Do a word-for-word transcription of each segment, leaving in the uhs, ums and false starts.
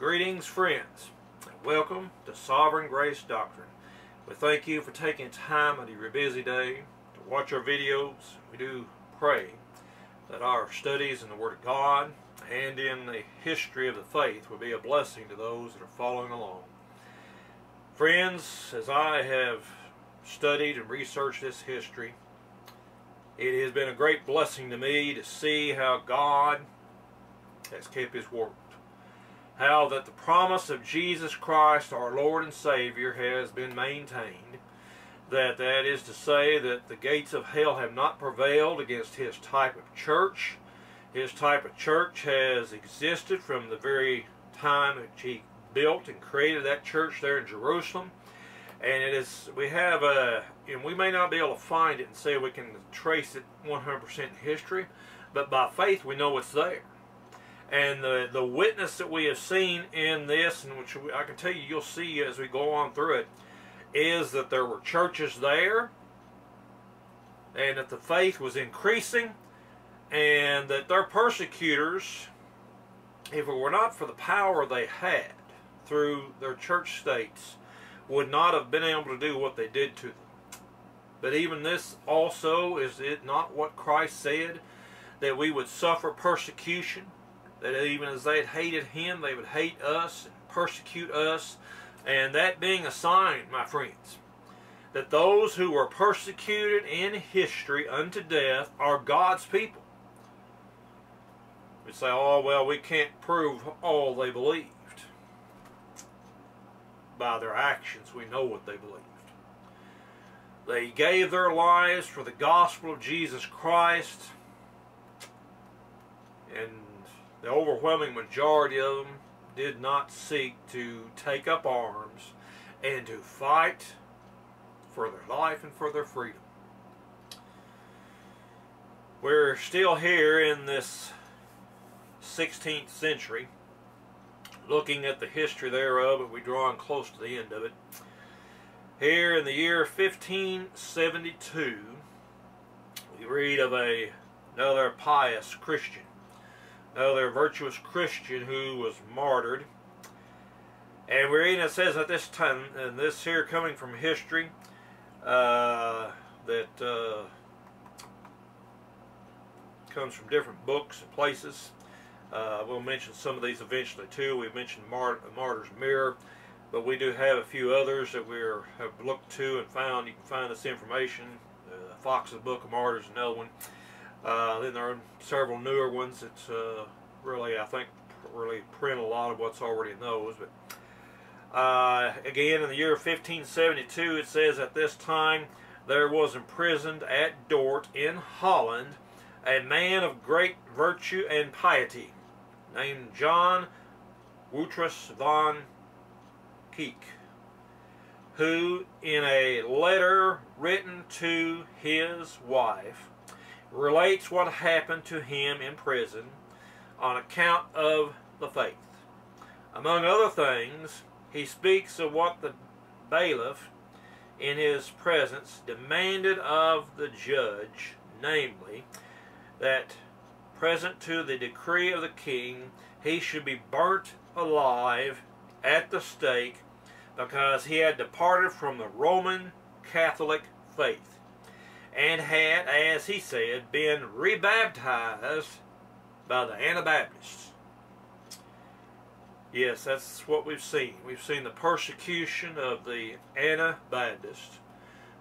Greetings, friends, and welcome to Sovereign Grace Doctrine. We thank you for taking time out of your busy day to watch our videos. We do pray that our studies in the Word of God and in the history of the faith will be a blessing to those that are following along. Friends, as I have studied and researched this history, it has been a great blessing to me to see how God has kept His Word. How that the promise of Jesus Christ, our Lord and Savior, has been maintained. That that is to say that the gates of hell have not prevailed against His type of church. His type of church has existed from the very time that He built and created that church there in Jerusalem. And it is, we have a, and we may not be able to find it and say we can trace it one hundred percent in history, but by faith we know it's there. And the, the witness that we have seen in this, and which I can tell you you'll see as we go on through it, is that there were churches there, and that the faith was increasing, and that their persecutors, if it were not for the power they had through their church states, would not have been able to do what they did to them. But even this also, is it not what Christ said, that we would suffer persecution? That even as they had hated Him, they would hate us and persecute us. And that being a sign, my friends, that those who were persecuted in history unto death are God's people. We say, oh, well, we can't prove all they believed. By their actions, we know what they believed. They gave their lives for the gospel of Jesus Christ. And the overwhelming majority of them did not seek to take up arms and to fight for their life and for their freedom. We're still here in this sixteenth century, looking at the history thereof, and we're drawing close to the end of it. Here in the year fifteen seventy-two, we read of a, another pious Christian. Another virtuous Christian who was martyred. And we're reading, it says at this time, and this here coming from history, uh, that uh, comes from different books and places. Uh, we'll mention some of these eventually too. We've mentioned Mart Martyr's Mirror, but we do have a few others that we have looked to and found. You can find this information, uh, Fox's Book of Martyrs, another one. Uh, then there are several newer ones that uh, really, I think, really print a lot of what's already in those. But uh, again, in the year fifteen seventy-two, it says, at this time there was imprisoned at Dort in Holland a man of great virtue and piety named John Wouterss van Kuyck, who in a letter written to his wife relates what happened to him in prison on account of the faith. Among other things, he speaks of what the bailiff in his presence demanded of the judge, namely, that present to the decree of the king, he should be burnt alive at the stake because he had departed from the Roman Catholic faith, and had, as he said, been rebaptized by the Anabaptists. Yes, that's what we've seen. We've seen the persecution of the Anabaptists,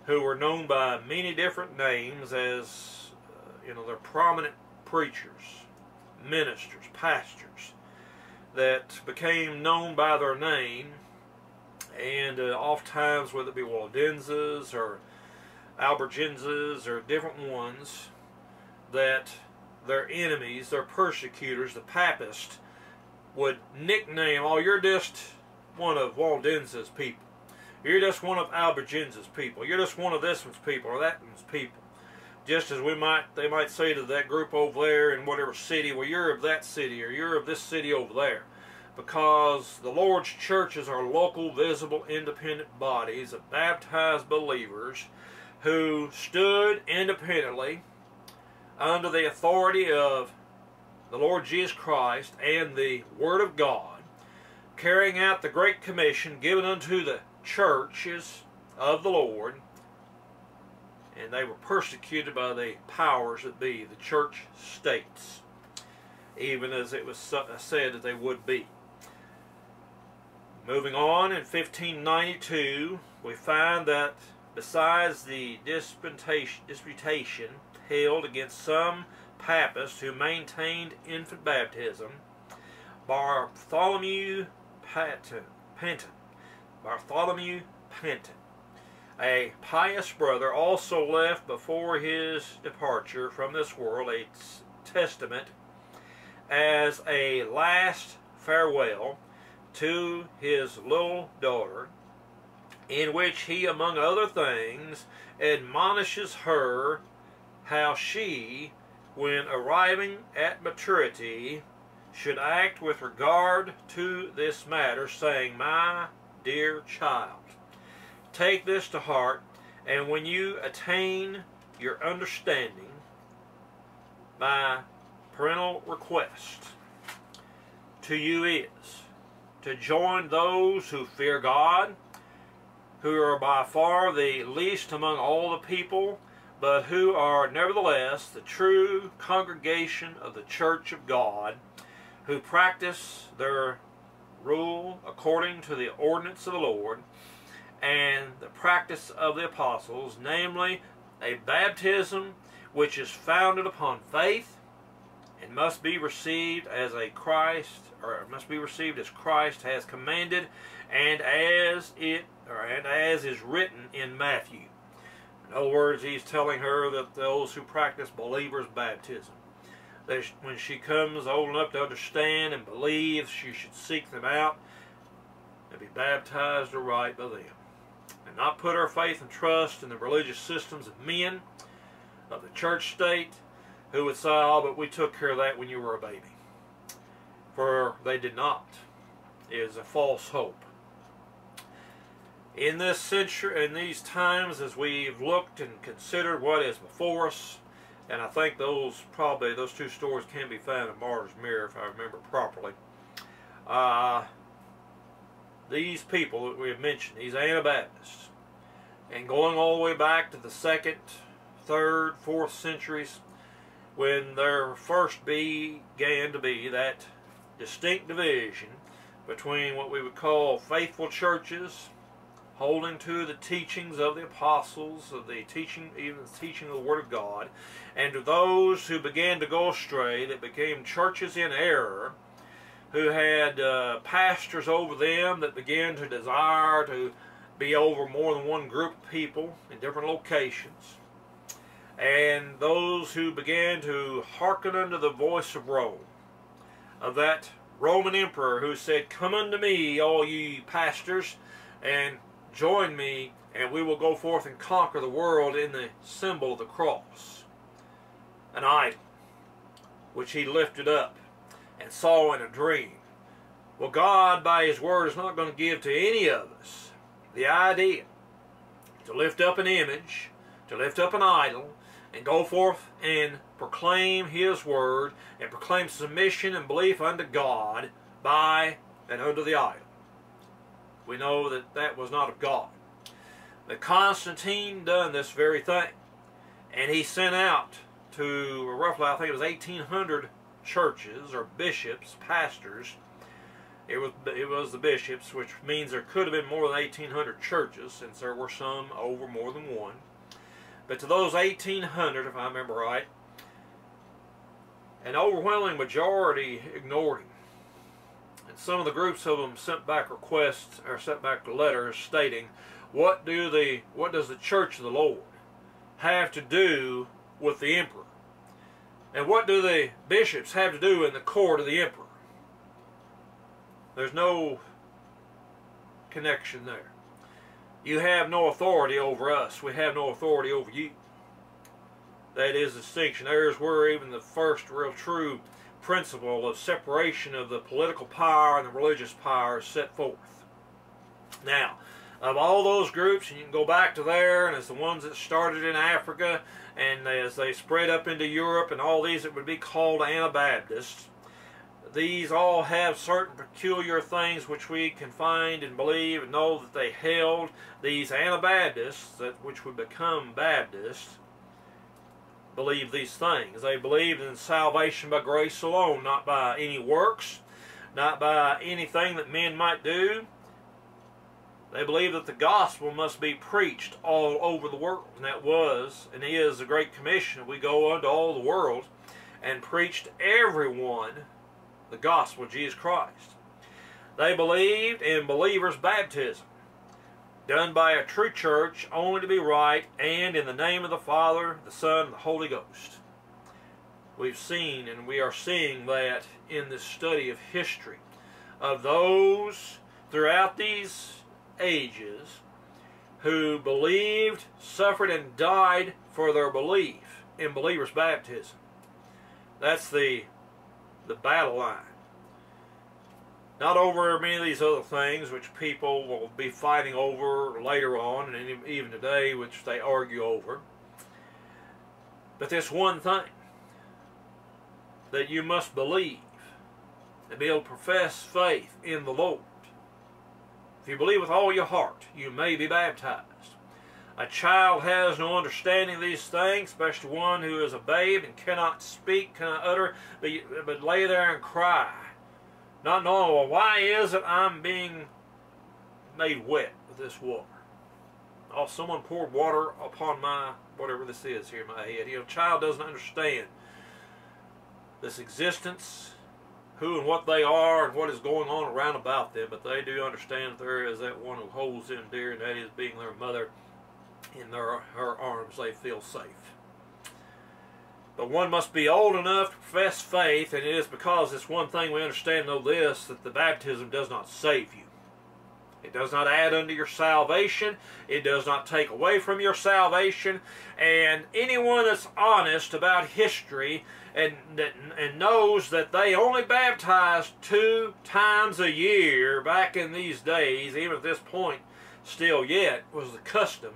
who were known by many different names as, uh, you know, they're prominent preachers, ministers, pastors, that became known by their name, and uh, oftentimes, whether it be Waldenses or Albigenses or different ones, that their enemies, their persecutors, the Papists, would nickname, oh, you're just one of Waldenses' people. You're just one of Albigenses' people. You're just one of this one's people or that one's people. Just as we might, they might say to that group over there in whatever city, well, you're of that city or you're of this city over there. Because the Lord's churches are local, visible, independent bodies of baptized believers who stood independently under the authority of the Lord Jesus Christ and the Word of God carrying out the great commission given unto the churches of the Lord, and they were persecuted by the powers that be, the church states, even as it was said that they would be. Moving on, in fifteen ninety-two, we find that besides the disputation, disputation held against some Papists who maintained infant baptism, Bartholomew Panten, Panten, Bartholomew Panten, a pious brother, also left before his departure from this world a testament as a last farewell to his little daughter, in which he, among other things, admonishes her how she, when arriving at maturity, should act with regard to this matter, saying, "My dear child, take this to heart, and when you attain your understanding, my parental request to you is to join those who fear God, who are by far the least among all the people, but who are nevertheless the true congregation of the Church of God, who practice their rule according to the ordinance of the Lord and the practice of the apostles, namely a baptism which is founded upon faith and must be received as a Christ, or must be received as Christ has commanded, and as it or and as is written in Matthew." In other words, he's telling her that those who practice believers' baptism, that when she comes old enough to understand and believe, she should seek them out and be baptized aright by them, and not put her faith and trust in the religious systems of men, of the church state, who would say, "Oh, but we took care of that when you were a baby." For they did not. It is a false hope. In this century, in these times, as we've looked and considered what is before us, and I think those probably those two stories can be found in Martyr's Mirror, if I remember properly. Uh, these people that we have mentioned, these Anabaptists, and going all the way back to the second, third, fourth centuries, when there first began to be that distinct division between what we would call faithful churches, holding to the teachings of the apostles, of the teaching, even the teaching of the Word of God, and to those who began to go astray, that became churches in error, who had uh, pastors over them that began to desire to be over more than one group of people in different locations, and those who began to hearken unto the voice of Rome, of that Roman emperor who said, "Come unto me, all ye pastors, and join me, and we will go forth and conquer the world," in the symbol of the cross, an idol, which he lifted up and saw in a dream. Well, God, by his word, is not going to give to any of us the idea to lift up an image, to lift up an idol, and go forth and proclaim his word, and proclaim submission and belief unto God by and unto the idol. We know that that was not of God. But Constantine done this very thing, and he sent out to roughly, I think it was eighteen hundred churches, or bishops, pastors. It was, it was the bishops, which means there could have been more than eighteen hundred churches, since there were some over more than one. But to those eighteen hundred, if I remember right, an overwhelming majority ignored him. And some of the groups of them sent back requests, or sent back letters stating, what do the, what does the Church of the Lord have to do with the emperor? And what do the bishops have to do in the court of the emperor? There's no connection there. You have no authority over us. We have no authority over you. That is the distinction. There is where even the first real true principle of separation of the political power and the religious power is set forth. Now, of all those groups, and you can go back to there, and as the ones that started in Africa, and as they spread up into Europe, and all these that would be called Anabaptists, These all have certain peculiar things which we can find and believe and know that they held. These Anabaptists, that which would become Baptists, believe these things. They believed in salvation by grace alone, not by any works, not by anything that men might do. They believed that the gospel must be preached all over the world, and that was and is the Great Commission. We go unto all the world and preach to everyone the gospel of Jesus Christ. They believed in believers' baptism, done by a true church only to be right, and in the name of the Father, the Son, and the Holy Ghost. We've seen, and we are seeing that in this study of history, of those throughout these ages who believed, suffered, and died for their belief in believers' baptism. That's the the battle line. Not over many of these other things which people will be fighting over later on, and even today, which they argue over. But this one thing, that you must believe and be able to profess faith in the Lord. If you believe with all your heart, you may be baptized. A child has no understanding of these things, especially one who is a babe and cannot speak, cannot utter, but, but lay there and cry, not knowing, well, why is it I'm being made wet with this water? Oh, someone poured water upon my, whatever this is here in my head. You know, a child doesn't understand this existence, who and what they are and what is going on around about them, but they do understand that there is that one who holds them dear, and that is being their mother. In their, her arms they feel safe. But one must be old enough to profess faith, and it is because this one thing we understand, though this, that the baptism does not save you. It does not add unto your salvation. It does not take away from your salvation. And anyone that's honest about history and, and knows that they only baptized two times a year back in these days, even at this point still yet, was the custom.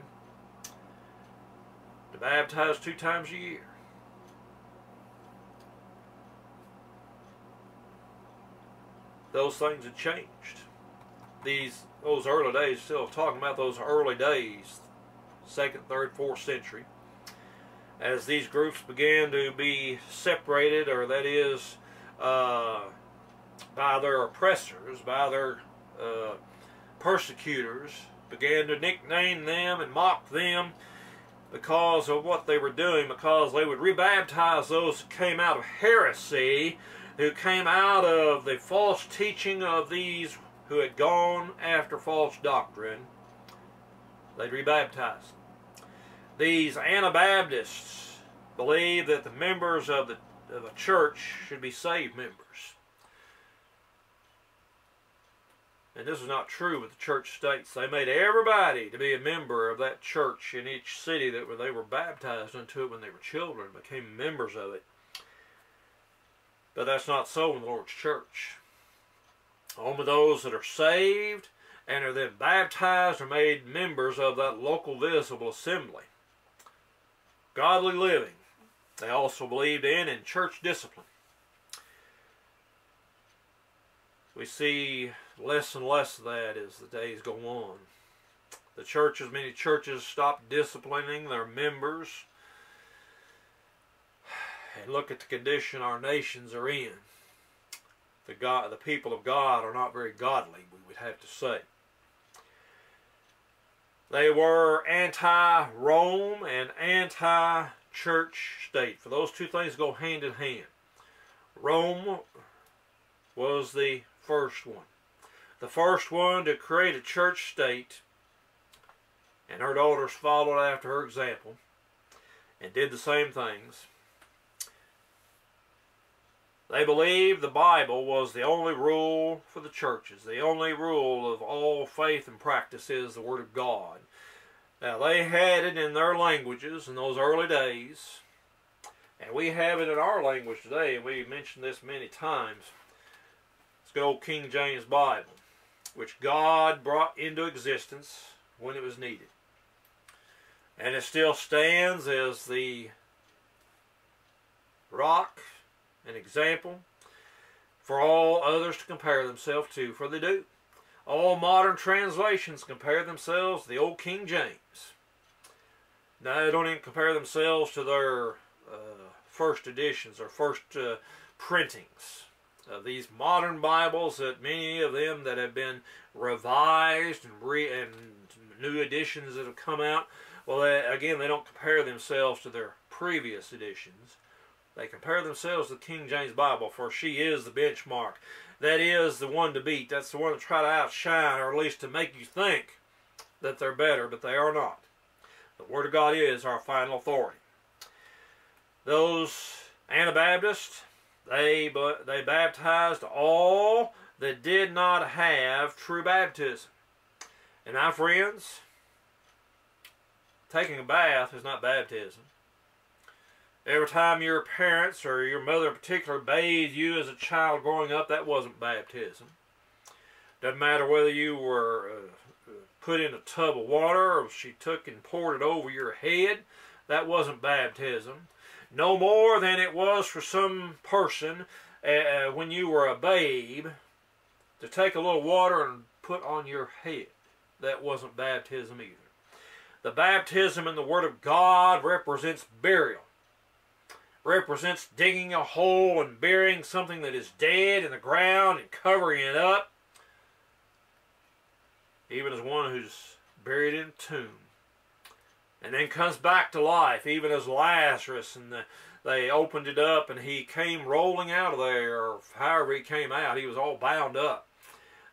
Baptized two times a year. Those things have changed. These, those early days, still talking about those early days, second, third, fourth century, as these groups began to be separated, or that is, uh, by their oppressors, by their uh, persecutors, began to nickname them and mock them because of what they were doing, because they would rebaptize those who came out of heresy, who came out of the false teaching of these who had gone after false doctrine. They'd rebaptize them. These Anabaptists believe that the members of the of a church should be saved members. And this is not true with the church states. They made everybody to be a member of that church in each city that they were baptized into it when they were children, became members of it. But that's not so in the Lord's church. Only those that are saved and are then baptized are made members of that local visible assembly. Godly living, they also believed in, and church discipline. We see less and less of that as the days go on. The churches, many churches stop disciplining their members. And look at the condition our nations are in. The, God, the people of God are not very godly, we would have to say. They were anti-Rome and anti-church state. For those two things go hand in hand. Rome was the first one. The first one to create a church state, and her daughters followed after her example and did the same things. They believed the Bible was the only rule for the churches. The only rule of all faith and practice is the Word of God. Now they had it in their languages in those early days, and we have it in our language today, and we mentioned this many times. Good old King James Bible, which God brought into existence when it was needed. And it still stands as the rock and example for all others to compare themselves to, for they do. All modern translations compare themselves to the old King James. Now, they don't even compare themselves to their uh, first editions or first uh, printings of these modern Bibles, that many of them that have been revised and, re and new editions that have come out. Well, they, again, they don't compare themselves to their previous editions. They compare themselves to the King James Bible, for she is the benchmark. That is the one to beat. That's the one to try to outshine, or at least to make you think that they're better, but they are not. The Word of God is our final authority. Those Anabaptists, they, they baptized all that did not have true baptism. And my friends, taking a bath is not baptism. Every time your parents or your mother in particular bathed you as a child growing up, that wasn't baptism. Doesn't matter whether you were uh, put in a tub of water or she took and poured it over your head, that wasn't baptism. No more than it was for some person uh, when you were a babe to take a little water and put on your head. That wasn't baptism either. The baptism in the Word of God represents burial. Represents digging a hole and burying something that is dead in the ground and covering it up, even as one who's buried in a tomb, and then comes back to life, even as Lazarus, and the, they opened it up and he came rolling out of there, or however he came out. He was all bound up.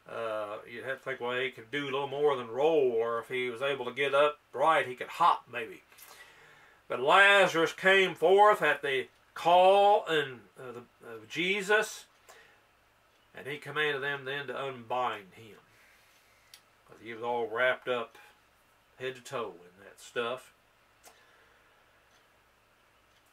Uh, you'd have to think, well, he could do a little more than roll, or if he was able to get up right, he could hop maybe. But Lazarus came forth at the call and, uh, the, of Jesus, and he commanded them then to unbind him. Because he was all wrapped up head to toe in that stuff.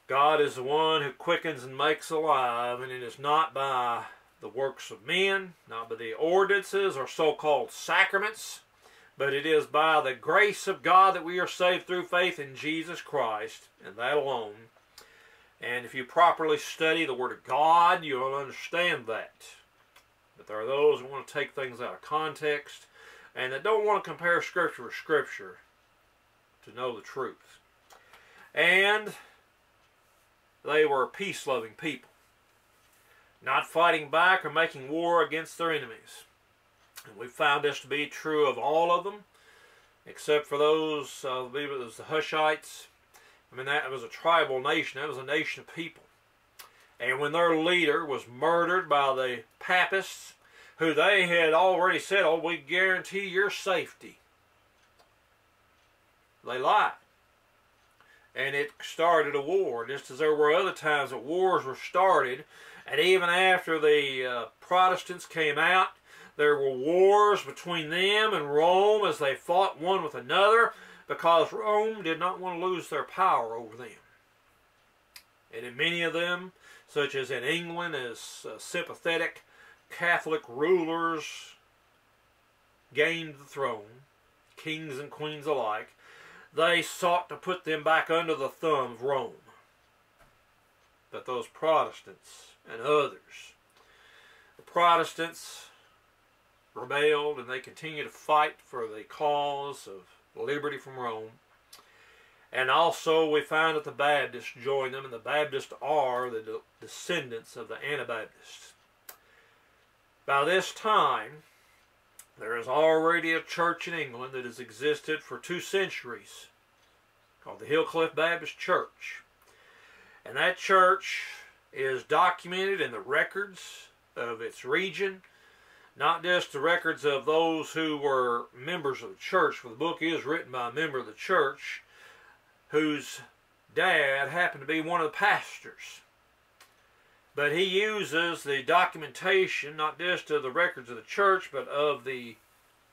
God is the one who quickens and makes alive, and it is not by the works of men, not by the ordinances or so-called sacraments, but it is by the grace of God that we are saved through faith in Jesus Christ, and that alone. And if you properly study the Word of God, you will understand that. But there are those who want to take things out of context, and that don't want to compare Scripture with Scripture to know the truth. And they were peace-loving people, not fighting back or making war against their enemies. And we found this to be true of all of them, except for those, uh, I believe it was the Hushites. I mean, that was a tribal nation. That was a nation of people. And when their leader was murdered by the Papists, who they had already said, oh, we guarantee your safety, they lied. And it started a war, just as there were other times that wars were started. And even after the uh, Protestants came out, there were wars between them and Rome as they fought one with another, because Rome did not want to lose their power over them. And in many of them, such as in England, as uh, sympathetic Catholic rulers gained the throne, kings and queens alike, they sought to put them back under the thumb of Rome. But those Protestants and others, the Protestants rebelled, and they continue to fight for the cause of liberty from Rome. And also we find that the Baptists join them, and the Baptists are the de descendants of the Anabaptists. By this time, there is already a church in England that has existed for two centuries called the Hillcliffe Baptist Church. And that church is documented in the records of its region, not just the records of those who were members of the church, for the book is written by a member of the church whose dad happened to be one of the pastors. But he uses the documentation, not just of the records of the church, but of the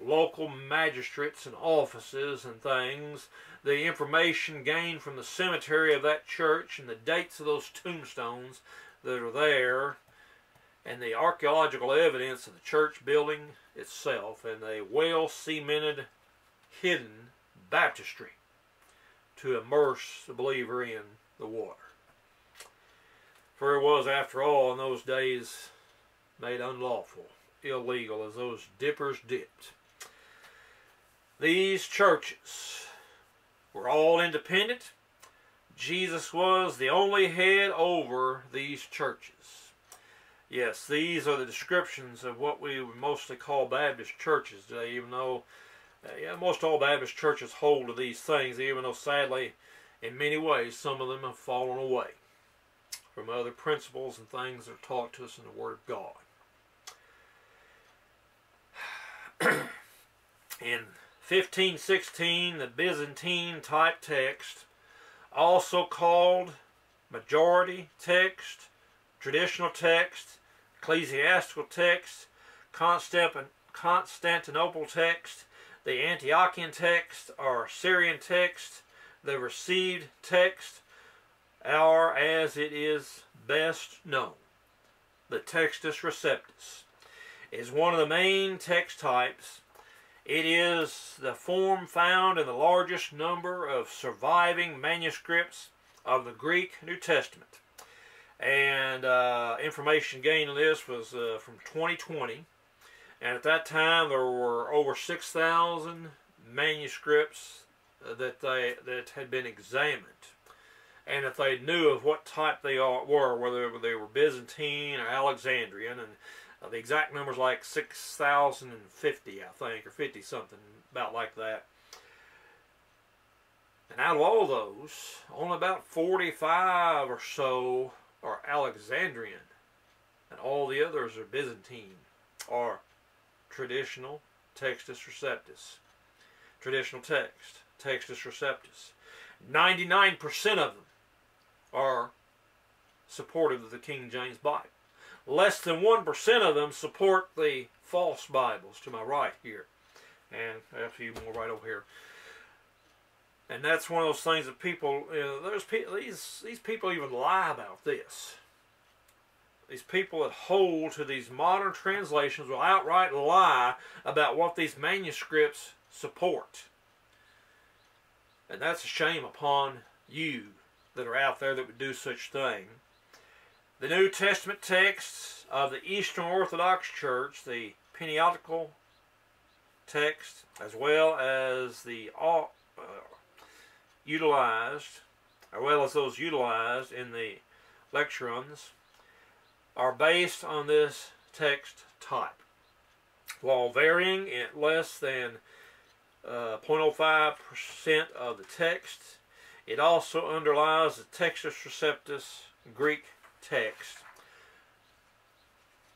local magistrates and offices and things, the information gained from the cemetery of that church and the dates of those tombstones that are there, and the archaeological evidence of the church building itself, and a well-cemented, hidden baptistry to immerse the believer in the water. For it was, after all, in those days, made unlawful, illegal, as those dippers dipped. These churches were all independent. Jesus was the only head over these churches. Yes, these are the descriptions of what we would mostly call Baptist churches today, even though uh, yeah, most all Baptist churches hold to these things, even though sadly, in many ways, some of them have fallen away from other principles and things that are taught to us in the Word of God. In fifteen sixteen, the Byzantine type text, also called Majority Text, Traditional Text, Ecclesiastical Text, Constantinople Text, the Antiochian Text, or Syrian Text, the Received Text, or as it is best known, the Textus Receptus, is one of the main text types. It is the form found in the largest number of surviving manuscripts of the Greek New Testament. And uh, information gained on this was uh, from twenty twenty. And at that time, there were over six thousand manuscripts that they that had been examined, and if they knew of what type they were, whether they were Byzantine or Alexandrian, and the exact number's like six thousand fifty, I think, or fifty something, about like that. And out of all those, only about forty-five or so are Alexandrian, and all the others are Byzantine or traditional Textus Receptus, traditional text. Textus Receptus. ninety-nine percent of them are supportive of the King James Bible. Less than one percent of them support the false Bibles to my right here. And a few more right over here. And that's one of those things that people, you know, there's pe these, these people even lie about this. These people that hold to these modern translations will outright lie about what these manuscripts support. And that's a shame upon you that are out there that would do such thing. The New Testament texts of the Eastern Orthodox Church, the Pentateuchal text, as well as the uh, utilized, as well as those utilized in the lecturons, are based on this text type, while varying at less than Uh, zero point zero five percent of the text. It also underlies the Textus Receptus Greek text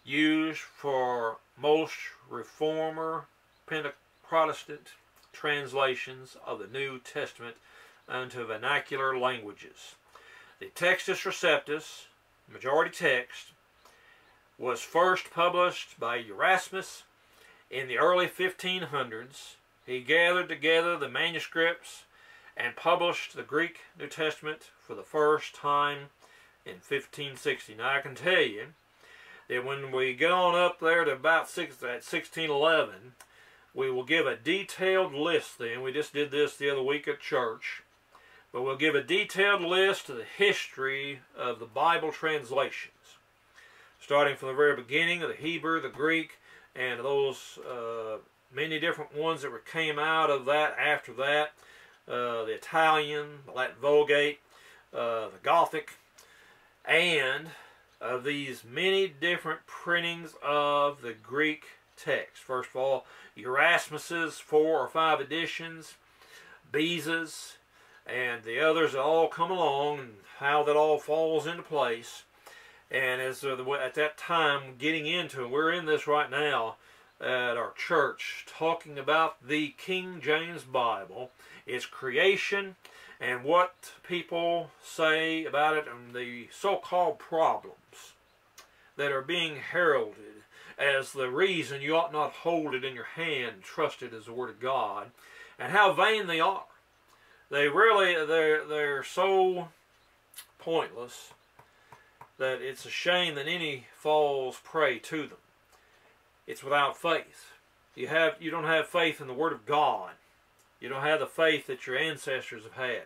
used for most Reformer Protestant translations of the New Testament into vernacular languages. The Textus Receptus, Majority Text, was first published by Erasmus in the early fifteen hundreds. He gathered together the manuscripts and published the Greek New Testament for the first time in fifteen sixty. Now I can tell you that when we get on up there to about six, at sixteen eleven, we will give a detailed list then. We just did this the other week at church. But we'll give a detailed list of the history of the Bible translations, starting from the very beginning of the Hebrew, the Greek, and those uh, many different ones that were, came out of that after that. Uh, the Italian, the Latin Vulgate, uh, the Gothic, and of these many different printings of the Greek text. First of all, Erasmus's four or five editions, Beza's, and the others that all come along, and how that all falls into place. And as uh, the, at that time, getting into, and we're in this right now, at our church, talking about the King James Bible, its creation, and what people say about it, and the so-called problems that are being heralded as the reason you ought not hold it in your hand and trust it as the Word of God, and how vain they are. They really, they're, they're so pointless that it's a shame that any falls prey to them. It's without faith. You have, you don't have faith in the Word of God. You don't have the faith that your ancestors have had.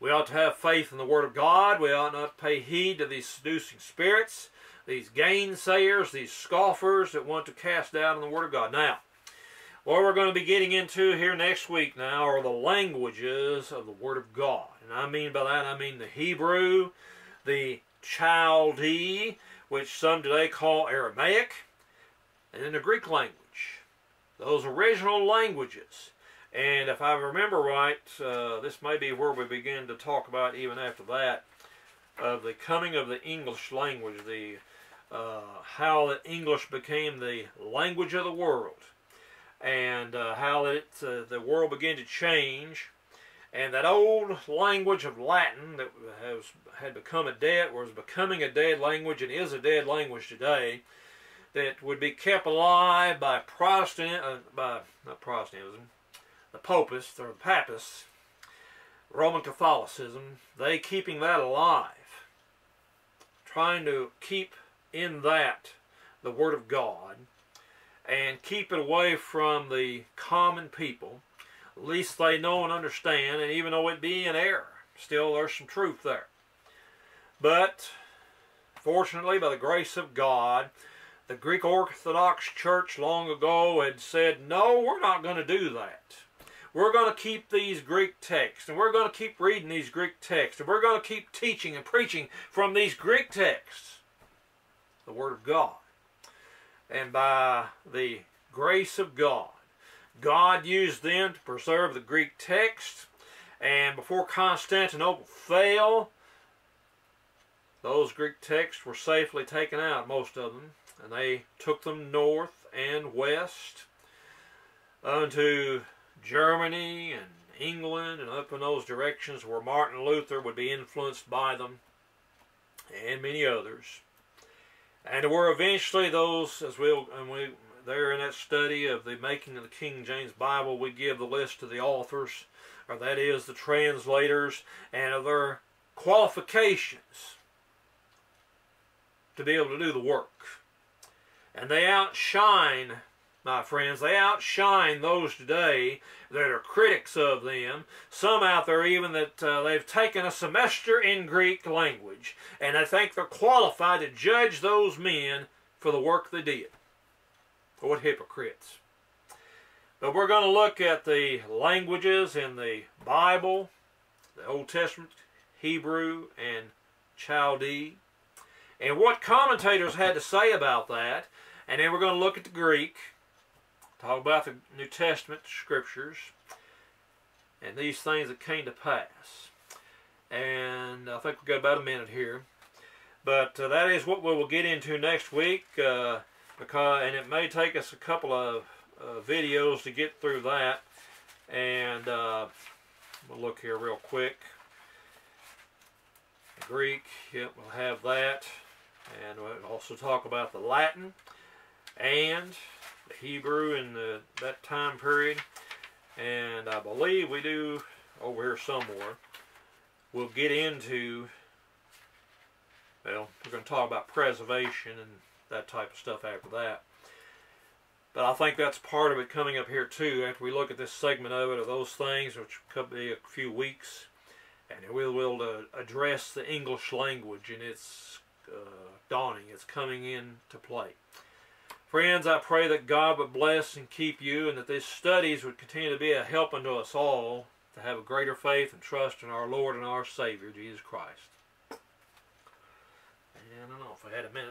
We ought to have faith in the Word of God. We ought not pay heed to these seducing spirits. these gainsayers, these scoffers that want to cast doubt on the Word of God. Now, what we're going to be getting into here next week now are the languages of the Word of God. And I mean by that, I mean the Hebrew, the Chaldee, which some today call Aramaic, and then the Greek language. Those original languages. And if I remember right, uh, this may be where we begin to talk about, even after that, of the coming of the English language, the uh, how the English became the language of the world, and uh, how it, uh, the world began to change, and that old language of Latin that has, had become a dead, was becoming a dead language and is a dead language today, that would be kept alive by Protestant, uh, by not Protestantism, the Popists or the Papists, Roman Catholicism, they keeping that alive, trying to keep in that the Word of God and keep it away from the common people, least they know and understand, and even though it be in error, still there's some truth there. But fortunately, by the grace of God, the Greek Orthodox Church long ago had said, no, we're not going to do that. We're going to keep these Greek texts, and we're going to keep reading these Greek texts, and we're going to keep teaching and preaching from these Greek texts, the Word of God. And by the grace of God, God used them to preserve the Greek text, and before Constantinople fell, those Greek texts were safely taken out, most of them. And they took them north and west unto Germany and England and up in those directions where Martin Luther would be influenced by them and many others. And where eventually those, as we'll, and we, there in that study of the making of the King James Bible, we give the list of the authors, or that is the translators, and of their qualifications to be able to do the work. And they outshine, my friends, they outshine those today that are critics of them. Some out there even that uh, they've taken a semester in Greek language, and I think they're qualified to judge those men for the work they did. What hypocrites. But we're going to look at the languages in the Bible, the Old Testament, Hebrew, and Chaldee, and what commentators had to say about that. And then we're going to look at the Greek, talk about the New Testament scriptures, and these things that came to pass. And I think we've got about a minute here. But uh, that is what we will get into next week. Uh, because, and it may take us a couple of uh, videos to get through that. And uh, we'll look here real quick. Greek, yep, we'll have that. And we'll also talk about the Latin and the Hebrew in the, that time period. And I believe we do, over here somewhere, we'll get into, well, we're going to talk about preservation and that type of stuff after that. But I think that's part of it coming up here too, after we look at this segment of it, of those things, which could be a few weeks. And we will uh, address the English language and its uh, dawning, its coming into play. Friends, I pray that God would bless and keep you, and that these studies would continue to be a help unto us all to have a greater faith and trust in our Lord and our Savior, Jesus Christ. And I don't know if I had a minute.